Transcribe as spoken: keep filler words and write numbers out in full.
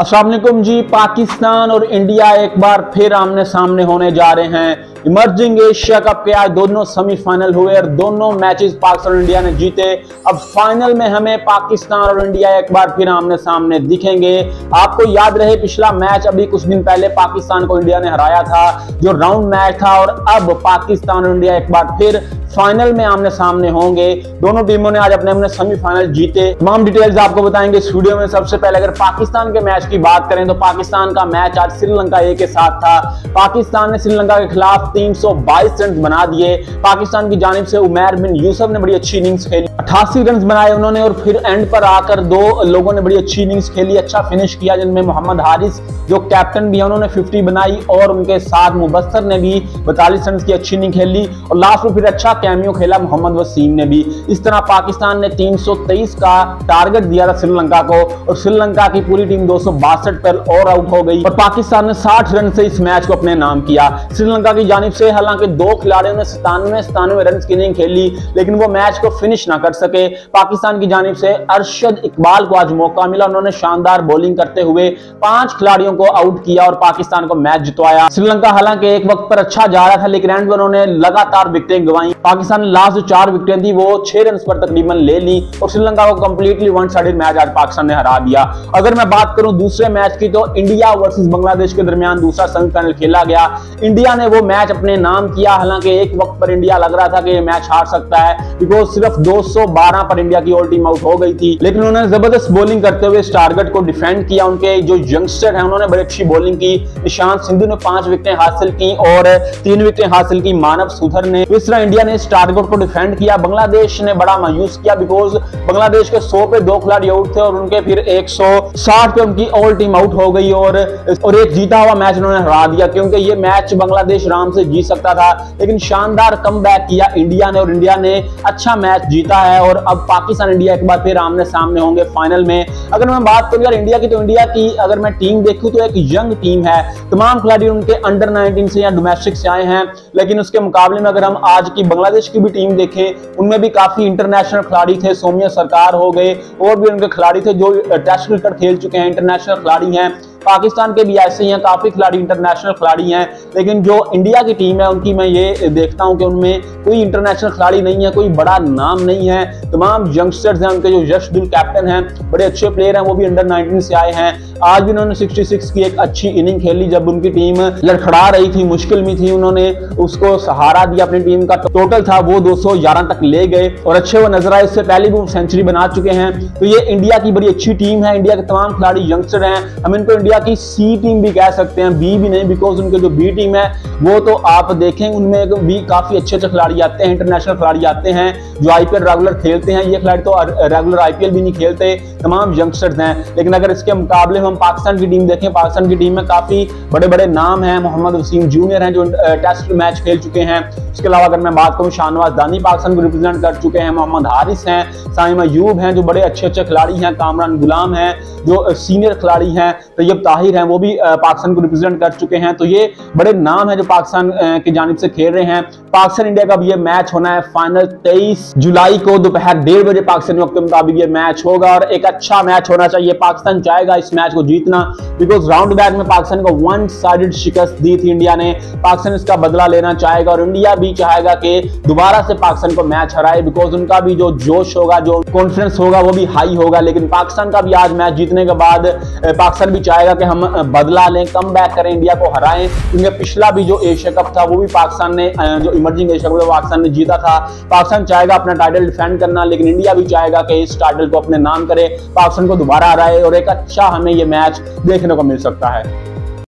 अस्सलाम वालेकुम जी। पाकिस्तान और इंडिया एक बार फिर आमने सामने होने जा रहे हैं। इमर्जिंग एशिया कप के आज दोनों सेमीफाइनल हुए और दोनों मैचेस पाकिस्तान और इंडिया ने जीते। अब फाइनल में हमें पाकिस्तान और इंडिया एक बार फिर आमने सामने दिखेंगे। आपको याद रहे पिछला मैच अभी कुछ दिन पहले पाकिस्तान को इंडिया ने हराया था, जो राउंड मैच था, और अब पाकिस्तान और इंडिया एक बार फिर फाइनल में आमने सामने होंगे। दोनों टीमों ने आज अपने अपने सेमीफाइनल जीते। तमाम डिटेल्स आपको बताएंगे इस वीडियो में। सबसे पहले अगर पाकिस्तान के मैच की बात करें तो पाकिस्तान का मैच आज श्रीलंका ए के साथ था। पाकिस्तान ने श्रीलंका के खिलाफ तीन सौ बाईस रन बना दिए। पाकिस्तान की जानिब से उमर बिन यूसुफ ने बड़ी अच्छी इनिंग्स खेली, अठासी रन बनाए उन्होंने, और फिर एंड पर आकर दो लोगों ने बड़ी अच्छी इनिंग्स खेली, अच्छा फिनिश किया, जिनमें मोहम्मद हारिस जो कैप्टन भी है उन्होंने फिफ्टी बनाई और उनके साथ मुबस्सर ने भी बतालीस रन की अच्छी इनिंग खेली और लास्ट में फिर अच्छा कैमियो खेला मोहम्मद वसीम ने भी। इस तरह पाकिस्तान ने तीन सौ तेईस का टारगेट दिया था श्रीलंका को और श्रीलंका की पूरी टीम दो सौ बासठ पर और आउट हो गई और पाकिस्तान ने साठ रन से इस मैच को अपने नाम किया। श्रीलंका की जानिब से हालांकि दो खिलाड़ियों ने सतानवे सतानवे रन की इनिंग खेली लेकिन वो मैच को फिनिश ना कर सके। पाकिस्तान की जानिब से अरशद इकबाल को आज मौका मिला, उन्होंने शानदार बॉलिंग करते हुए पांच खिलाड़ियों को आउट किया और पाकिस्तान को मैच जितवाया। श्रीलंका हालांकि एक वक्त पर अच्छा जा रहा था लेकिन एंड में उन्होंने लगातार विकेटें गंवाई। पाकिस्तान ने लास्ट जो चार विकेटें थी वो छह रन पर तकरीबन ले ली और श्रीलंका को कंप्लीटली वन साइडेड मैच आज पाकिस्तान ने हरा दिया। अगर मैं बात करूं दूसरे मैच की तो इंडिया वर्सेस बांग्लादेश के दरमियान दूसरा सेमीफाइनल खेला गया। इंडिया ने वो मैच अपने नाम किया। हालांकि एक वक्त पर इंडिया लग रहा था कि ये मैच हार सकता है, बिकॉज सिर्फ दो सौ बारह पर इंडिया की ऑल टीम आउट हो गई थी, लेकिन उन्होंने जबरदस्त बॉलिंग करते हुए इस टारगेट को डिफेंड किया। उनके जो यंगस्टर है उन्होंने बड़ी अच्छी बॉलिंग की। ईशांत सिंधु ने पांच विकेटें हासिल की और तीन विकेटें हासिल की मानव सुथर ने। इस तरह इंडिया ने इस टारगेट को डिफेंड किया। बांग्लादेश ने बड़ा मायूस किया, बिकॉज बांग्लादेश के सौ पे दो खिलाड़ी आउट थे और उनके फिर एक सौ साठ पे उनकी ऑल टीम आउट हो गई और और एक जीता हुआ मैच उन्होंने हरा दिया, क्योंकि ये मैच बांग्लादेश आराम से जीत सकता था। लेकिन शानदार कमबैक किया इंडिया ने और इंडिया ने अच्छा मैच जीता है और अब पाकिस्तान इंडिया एक बार फिर आमने सामने होंगे फाइनल में। अगर मैं बात करूं यार इंडिया की तो इंडिया की अगर मैं टीम देखूं तो एक यंग टीम है। तमाम खिलाड़ी उनके अंडर नाइनटीन से या डोमेस्टिक से आए हैं, लेकिन उसके मुकाबले में अगर हम आज की बांग्लादेश की भी टीम देखें उनमें भी काफी इंटरनेशनल खिलाड़ी थे। सौम्या सरकार हो गए और भी उनके खिलाड़ी थे जो टेस्ट क्रिकेट खेल चुके हैं, इंटरनेशनल खिलाड़ी हैं। पाकिस्तान के भी ऐसे ही हैं, काफी खिलाड़ी इंटरनेशनल खिलाड़ी हैं, लेकिन जो इंडिया की टीम है उनकी मैं ये देखता हूं कि उनमें कोई इंटरनेशनल खिलाड़ी नहीं है, कोई बड़ा नाम नहीं है। तमाम यंगस्टर्स हैं, उनके जो यशदुल कैप्टन हैं बड़े अच्छे प्लेयर हैं, वो भी अंडर नाइनटीन से आए हैं। आज भी उन्होंने छियासठ की एक अच्छी इनिंग खेली जब उनकी टीम लड़खड़ा रही थी, मुश्किल में थी, उन्होंने उसको सहारा दिया। अपनी टीम का टोटल था वो दो सौ ग्यारह तक ले गए और अच्छे वो नजर आए। इससे पहले भी वो सेंचुरी बना चुके हैं। तो ये इंडिया की बड़ी अच्छी टीम है। इंडिया के तमाम खिलाड़ी यंगस्टर हैं, हम इनको की सी टीम भी कह सकते हैं, बी भी नहीं, बिकॉज उनके जो बी टीम है वो तो आप देखें उनमें भी काफी अच्छे अच्छे खिलाड़ी आते हैं, इंटरनेशनल खिलाड़ी आते हैं जो आईपीएल रेगुलर खेलते हैं। ये खिलाड़ी तो रेगुलर आईपीएल भी नहीं खेलते, तमाम यंगस्टर्स हैं। लेकिन अगर इसके मुकाबले में हम पाकिस्तान की टीम देखें, पाकिस्तान की टीम में काफी बड़े बड़े नाम हैं। मोहम्मद वसीम जूनियर हैं जो टेस्ट मैच खेल चुके हैं। उसके अलावा अगर मैं बात करूँ शाहनवाज दानी पाकिस्तान को रिप्रेजेंट कर चुके हैं, मोहम्मद हारिस हैं, साइम अयूब हैं जो बड़े अच्छे अच्छे खिलाड़ी हैं, कामरान गुलाम हैं जो सीनियर खिलाड़ी हैं, तैयब ताहिर हैं वो भी पाकिस्तान को रिप्रेजेंट कर चुके हैं। तो ये बड़े नाम हैं जो पाकिस्तान की जानिब से खेल रहे हैं। पाकिस्तान इंडिया का भी ये मैच होना है फाइनल तेईस जुलाई को दोपहर डेढ़ बजे पाकिस्तानी वक्त के मुताबिक ये मैच होगा और एक अच्छा मैच होना चाहिए। पाकिस्तान चाहेगा इस मैच को जीतना, बिकॉज राउंड बैक में पाकिस्तान को वन साइडेड शिकस्त दी थी इंडिया ने। पाकिस्तान इसका बदला लेना चाहेगा और इंडिया भी चाहेगा कि दोबारा से पाकिस्तान को मैच हराए, बिकॉज उनका भी जो जोश होगा, जो कॉन्फिडेंस होगा वो भी हाई होगा। लेकिन पाकिस्तान का भी आज मैच जीतने के बाद पाकिस्तान भी चाहेगा कि हम बदला लें, कम बैक करें, इंडिया को हराएं, क्योंकि पिछला भी जो एशिया कप था वो भी पाकिस्तान ने, जो इमर्जिंग एशिया कप पाकिस्तान ने जीता था। पाकिस्तान चाहेगा अपना टाइटल डिफेंड करना, लेकिन इंडिया भी चाहेगा कि इस टाइटल को अपने नाम करे, पाकिस्तान को दोबारा हराए और एक अच्छा हमें ये मैच देखने को मिल सकता है।